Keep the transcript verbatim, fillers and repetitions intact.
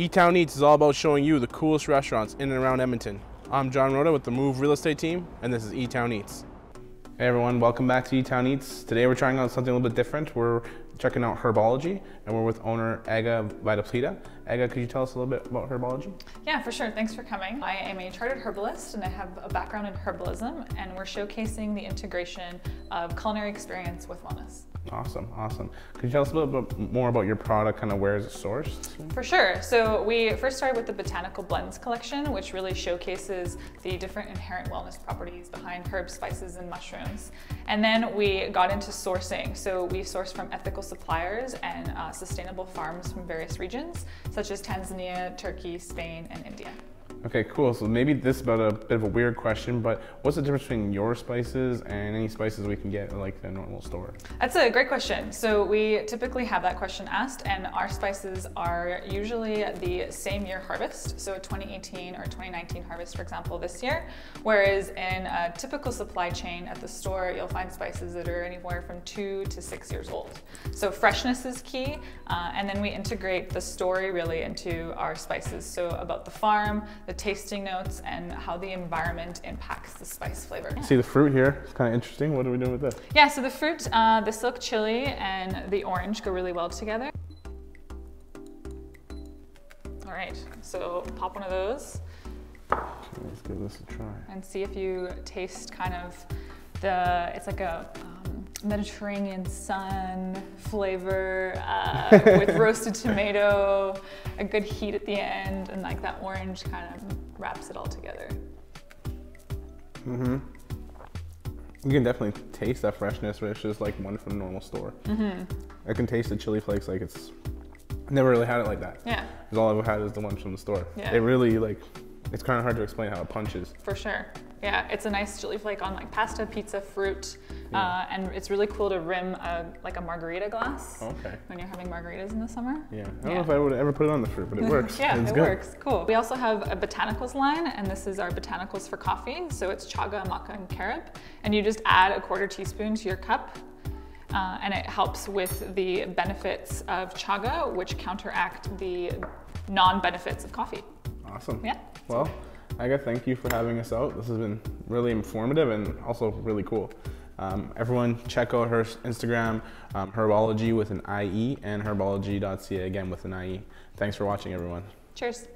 E-Town Eats is all about showing you the coolest restaurants in and around Edmonton. I'm John Rota with the Move Real Estate Team, and this is E-Town Eats. Hey everyone, welcome back to E-Town Eats. Today we're trying out something a little bit different. We're checking out Herbology, and we're with owner Aga Vitaplita. Aga, could you tell us a little bit about Herbology? Yeah, for sure. Thanks for coming. I am a chartered herbalist, and I have a background in herbalism, and we're showcasing the integration of culinary experience with wellness. Awesome, awesome. Could you tell us a little bit more about your product, kind of where is it sourced? For sure. So we first started with the Botanical Blends collection, which really showcases the different inherent wellness properties behind herbs, spices, and mushrooms. And then we got into sourcing. So we sourced from ethical suppliers and uh, sustainable farms from various regions, such as Tanzania, Turkey, Spain, and India. Okay, cool. So maybe this is about a bit of a weird question, but what's the difference between your spices and any spices we can get at like the normal store? That's a great question. So we typically have that question asked, and our spices are usually the same year harvest. So a twenty eighteen or twenty nineteen harvest, for example, this year, whereas in a typical supply chain at the store, you'll find spices that are anywhere from two to six years old. So freshness is key. Uh, and then we integrate the story really into our spices. So about the farm, the tasting notes, and how the environment impacts the spice flavor. Yeah. See the fruit here, it's kind of interesting. What are we doing with this? Yeah, so the fruit, uh, the silk chili and the orange go really well together. All right, so pop one of those. Okay, let's give this a try. And see if you taste kind of the, it's like a um, Mediterranean sun flavor uh, with roasted tomato, a good heat at the end, and like that orange kind of wraps it all together. Mm-hmm. You can definitely taste that freshness, which is like one from the normal store. Mm-hmm. I can taste the chili flakes, like it's, I never really had it like that. Yeah. Because all I've had is the ones from the store. Yeah. It really like, it's kind of hard to explain how it punches. For sure. Yeah, it's a nice chili flake on like pasta, pizza, fruit, yeah. uh, and it's really cool to rim a, like a margarita glass. Okay. When you're having margaritas in the summer. Yeah, I don't yeah. know if I would ever put it on the fruit, but it works. yeah, it's it good. works. Cool. We also have a botanicals line, and this is our botanicals for coffee. So it's chaga, maca, and carob, and you just add a quarter teaspoon to your cup. Uh, and it helps with the benefits of chaga, which counteract the non-benefits of coffee. Awesome. Yeah. Well, Aga, thank you for having us out. This has been really informative and also really cool. Um, everyone check out her Instagram, um, Herbology with an I E, and herbology dot C A again with an I E. Thanks for watching, everyone. Cheers.